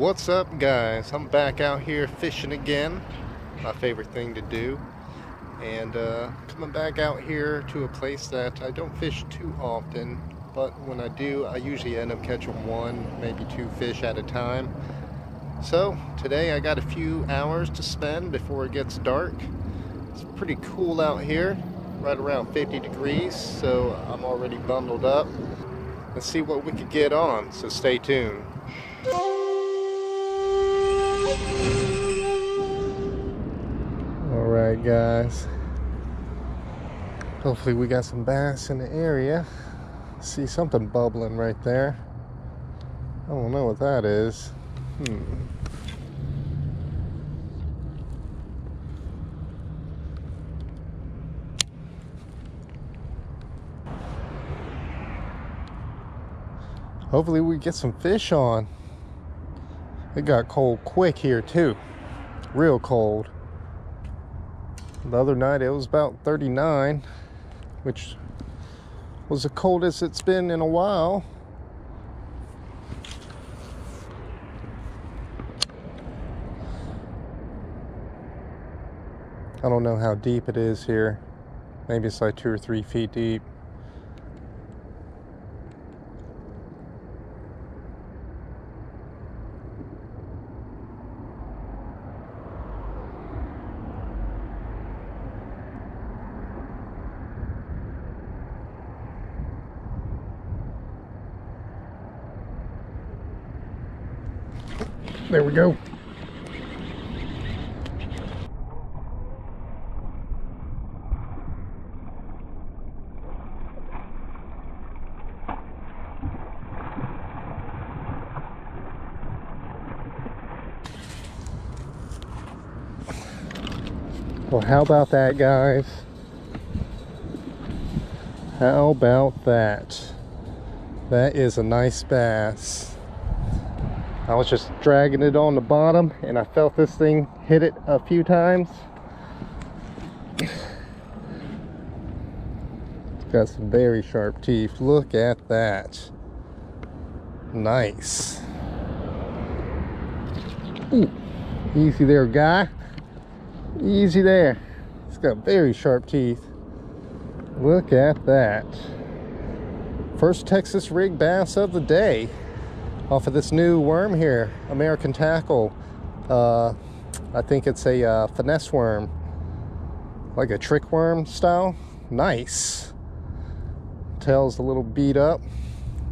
What's up, guys? I'm back out here fishing again, my favorite thing to do, and coming back out here to a place that I don't fish too often, but when I do, I usually end up catching one, maybe two fish at a time. So today I got a few hours to spend before it gets dark. It's pretty cool out here, right around 50 degrees, so I'm already bundled up. Let's see what we could get on, so stay tuned. Alright guys, hopefully we got some bass in the area. See something bubbling right there. I don't know what that is. Hopefully we get some fish on. It got cold quick here too. Real cold. The other night it was about 39, which was the coldest it's been in a while. I don't know how deep it is here. Maybe it's like 2 or 3 feet deep. There we go. Well, how about that, guys? How about that? That is a nice bass. I was just dragging it on the bottom and I felt this thing hit it a few times. It's got some very sharp teeth. Look at that. Nice. Ooh, easy there, guy. Easy there. It's got very sharp teeth. Look at that. First Texas rig bass of the day. Off of this new worm here, American Tackle. I think it's a finesse worm, like a trick worm style. Nice. Tail's a little beat up.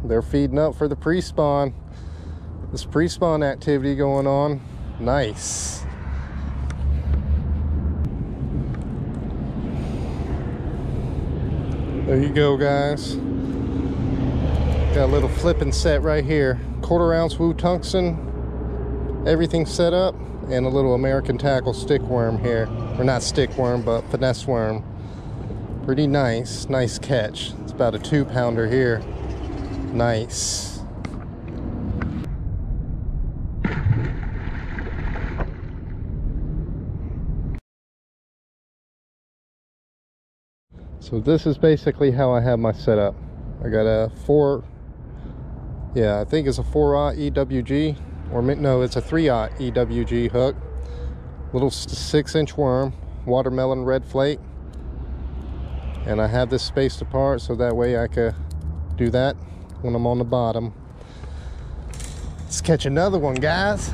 They're feeding up for the pre-spawn. This pre-spawn activity going on. Nice. There you go, guys. Got a little flipping set right here. 1/4 ounce WOO!Tungsten, everything set up, and a little American Tackle stick worm here. Or not stick worm, but finesse worm. Pretty nice, nice catch. It's about a 2-pounder here. Nice. So this is basically how I have my setup. I got a I think it's a 4/0 EWG, or no, it's a 3/0 EWG hook. Little 6-inch worm, watermelon red flake. And I have this spaced apart so that way I could do that when I'm on the bottom. Let's catch another one, guys.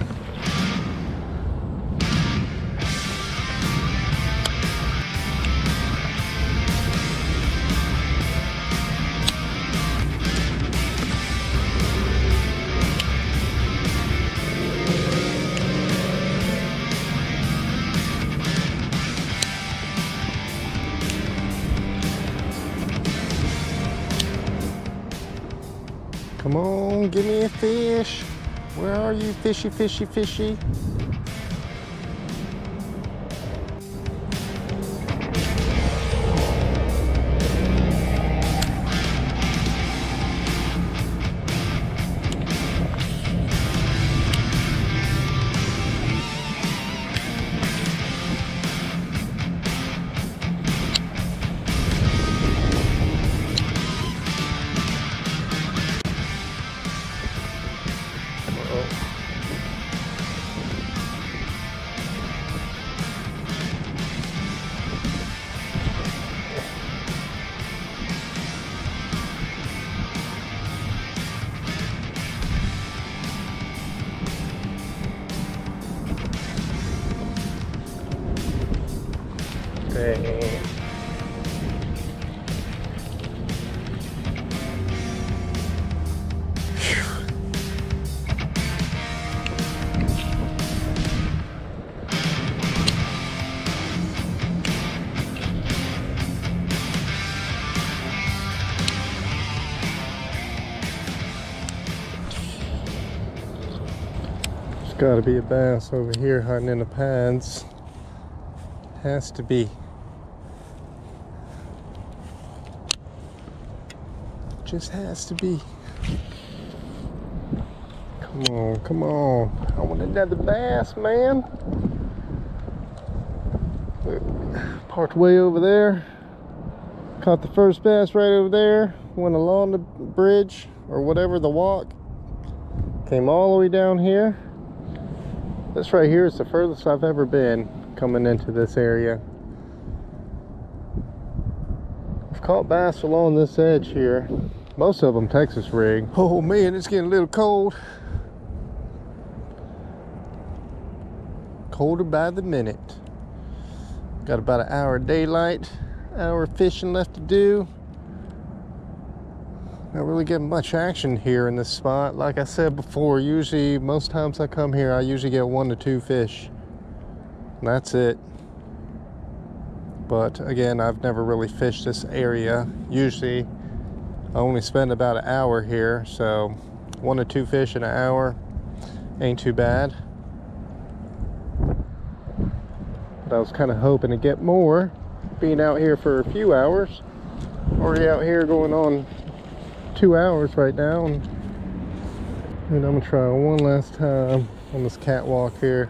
Come on, give me a fish. Where are you, fishy, fishy, fishy? see. Gotta be a bass over here hunting in the pines. Has to be. Just has to be. Come on, come on. I want another bass, man. Parked way over there. Caught the first bass right over there. Went along the bridge or whatever, the walk. Came all the way down here. This right here is the furthest I've ever been coming into this area. I've caught bass along this edge here. Most of them Texas rig. Oh man, it's getting a little cold. Colder by the minute. Got about an hour of daylight, hour of fishing left to do. Not really getting much action here in this spot. Like I said before, usually most times I come here I usually get 1 to 2 fish and that's it. But again, I've never really fished this area. Usually I only spend about an hour here, so 1 to 2 fish in an hour ain't too bad. But I was kind of hoping to get more being out here for a few hours. Already out here going on 2 hours right now, and I'm gonna try one last time on this catwalk here,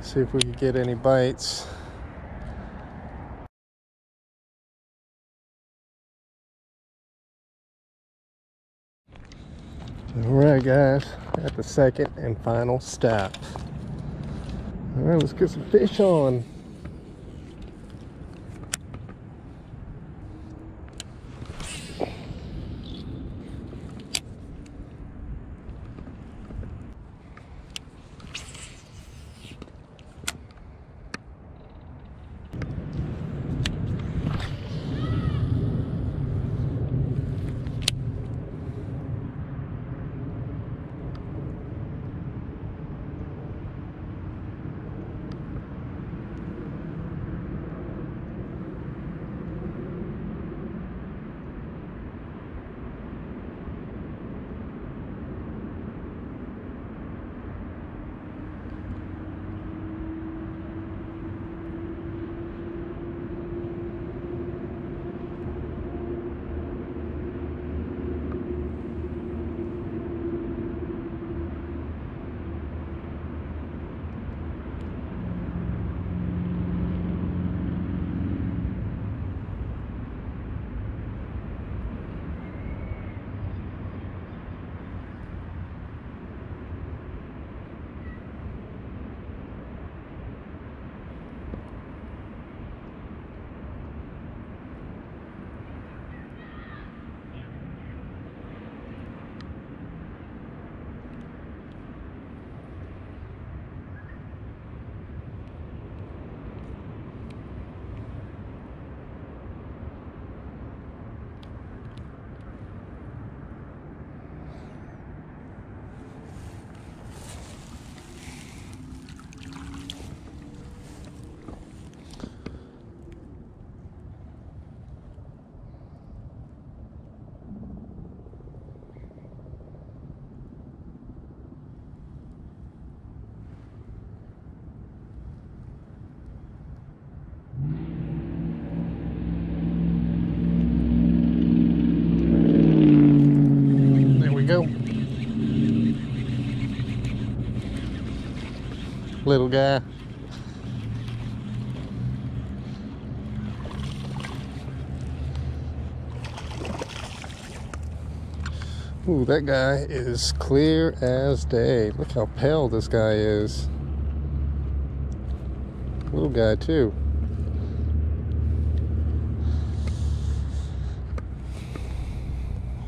see if we can get any bites. Alright guys, at the second and final stop. Alright, let's get some fish on. Little guy. Ooh, that guy is clear as day. Look how pale this guy is. Little guy too.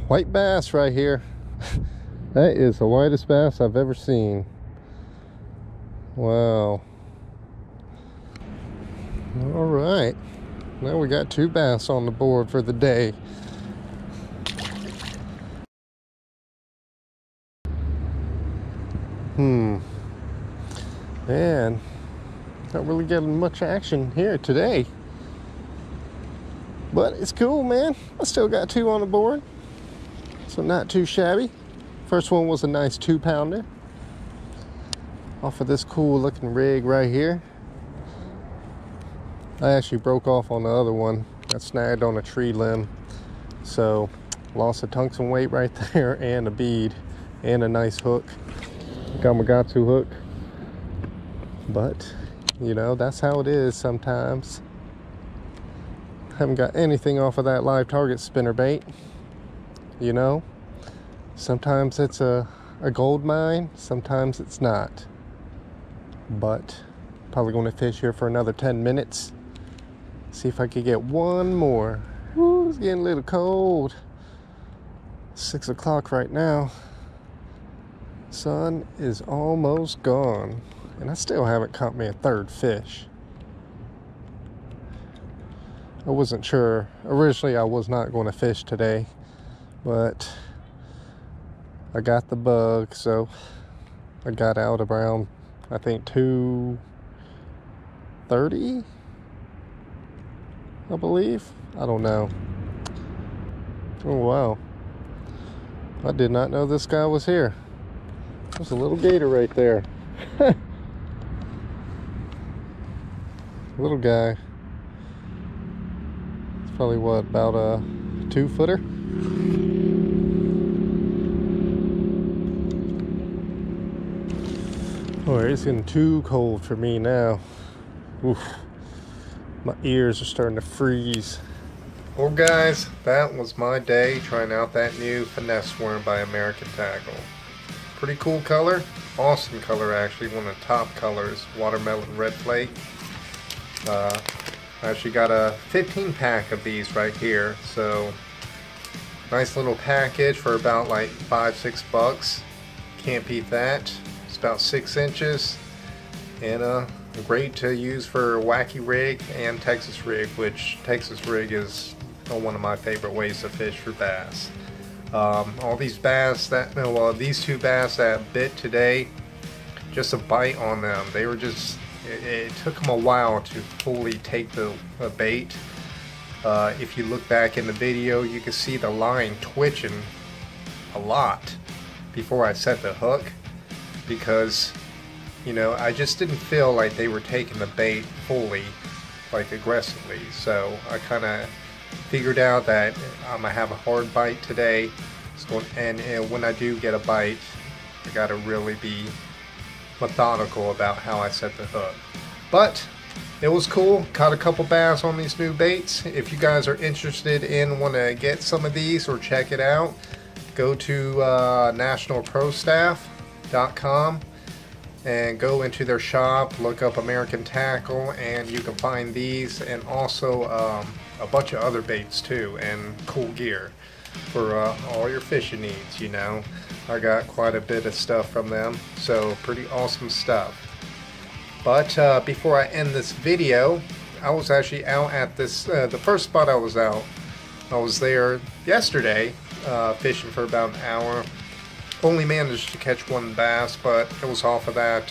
White bass right here. That is the whitest bass I've ever seen. Wow. All right, now we got two bass on the board for the day. Man, not really getting much action here today, but it's cool, man. I still got two on the board, so not too shabby. First one was a nice 2-pounder off of this cool looking rig right here. I actually broke off on the other one. I snagged on a tree limb, so lost a tungsten weight right there and a bead and a nice hook, Gamakatsu hook. But you know, that's how it is sometimes. Haven't got anything off of that live target spinner bait. You know, sometimes it's a gold mine, sometimes it's not. But probably going to fish here for another 10 minutes. See if I could get one more. Woo, it's getting a little cold. 6 o'clock right now. Sun is almost gone, and I still haven't caught me a third fish. I wasn't sure. Originally, I was not going to fish today, but I got the bug, so I got out around, I think, 2:30, I believe. I don't know. Oh, wow. I did not know this guy was here. There's a little gator right there. Little guy. It's probably what, about a 2-footer? Oh, it's getting too cold for me now. Oof. My ears are starting to freeze. Well, guys, that was my day trying out that new finesse worm by American Tackle. Pretty cool color, awesome color actually. One of the top colors, watermelon red plate. I actually got a 15 pack of these right here, so nice little package for about like $5-6. Can't beat that. It's about 6 inches, and great to use for wacky rig and Texas rig, which Texas rig is one of my favorite ways to fish for bass. All these bass that, these two bass that bit today, just a bite on them. They were just, it took them a while to fully take the bait. If you look back in the video, you can see the line twitching a lot before I set the hook, because, you know, I just didn't feel like they were taking the bait fully, like aggressively. So I kind of figured out that I'm gonna have a hard bite today. It's going, and when I do get a bite, I gotta really be methodical about how I set the hook. But it was cool. Caught a couple bass on these new baits. If you guys are interested in, want to get some of these or check it out, go to nationalprostaff.com and go into their shop, look up American Tackle, and you can find these, and also a bunch of other baits too, and cool gear for all your fishing needs. You know, I got quite a bit of stuff from them, so pretty awesome stuff. But before I end this video, I was actually out at this the first spot I was out, I was there yesterday fishing for about an hour. Only managed to catch one bass, but it was off of that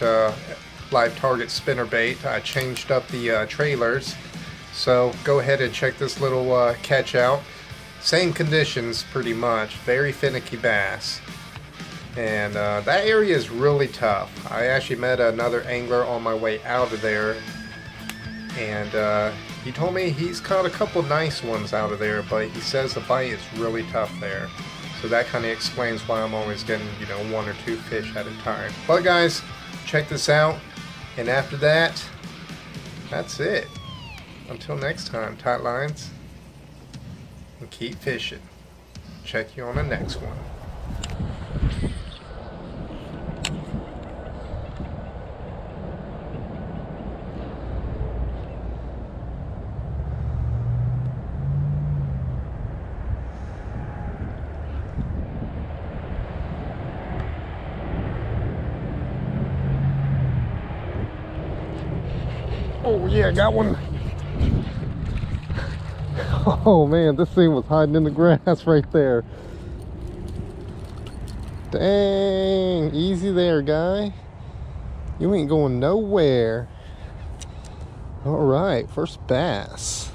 live target spinner bait. I changed up the trailers, so go ahead and check this little catch out. Same conditions pretty much, very finicky bass, and that area is really tough. I actually met another angler on my way out of there, and he told me he's caught a couple nice ones out of there, but he says the bite is really tough there. So that kind of explains why I'm always getting, you know, 1 or 2 fish at a time. But guys, check this out. And after that, that's it. Until next time, tight lines. And keep fishing. Check you on the next one. Oh yeah, I got one. Oh man, this thing was hiding in the grass right there. Dang, easy there, guy. You ain't going nowhere. All right, first bass.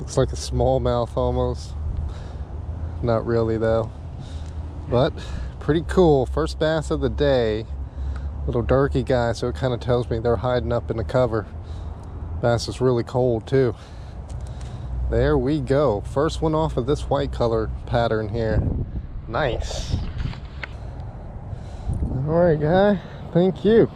Looks like a smallmouth almost. Not really though, but pretty cool. First bass of the day. Little darky guy, so it kind of tells me they're hiding up in the cover. Bass is really cold too. There we go. First one off of this white color pattern here. Nice. All right, guy. Thank you.